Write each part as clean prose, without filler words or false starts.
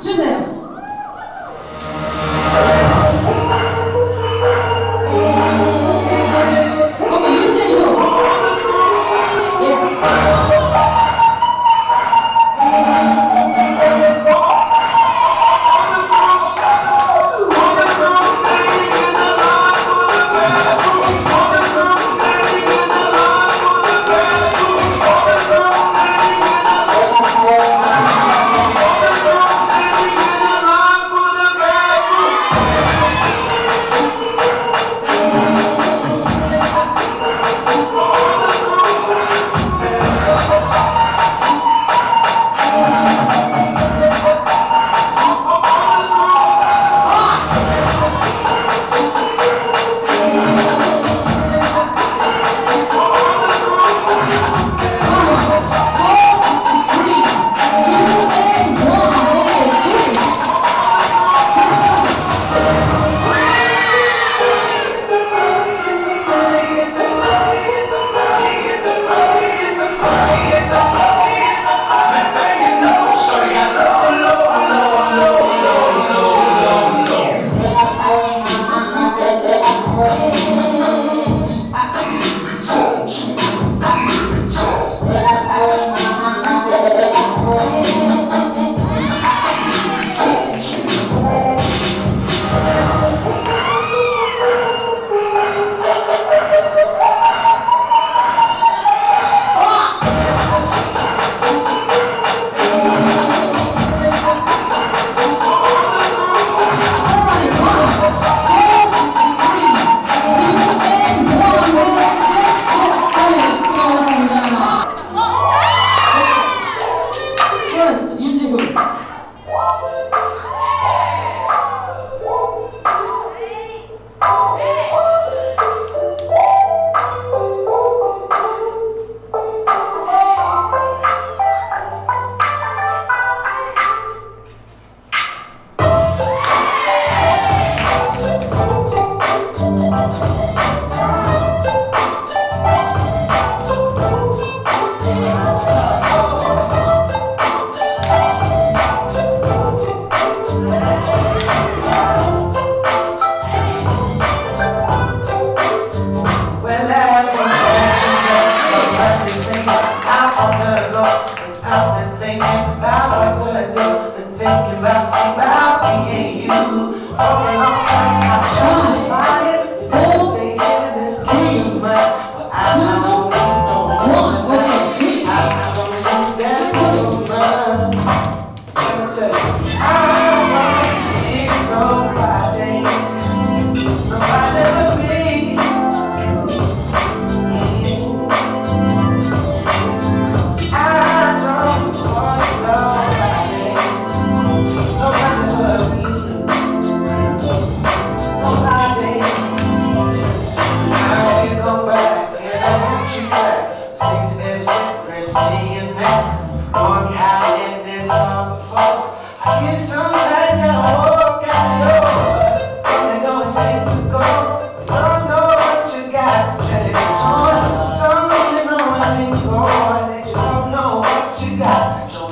주세요.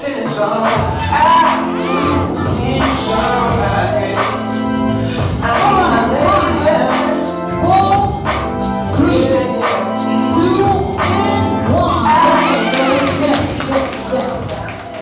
Till it's gone.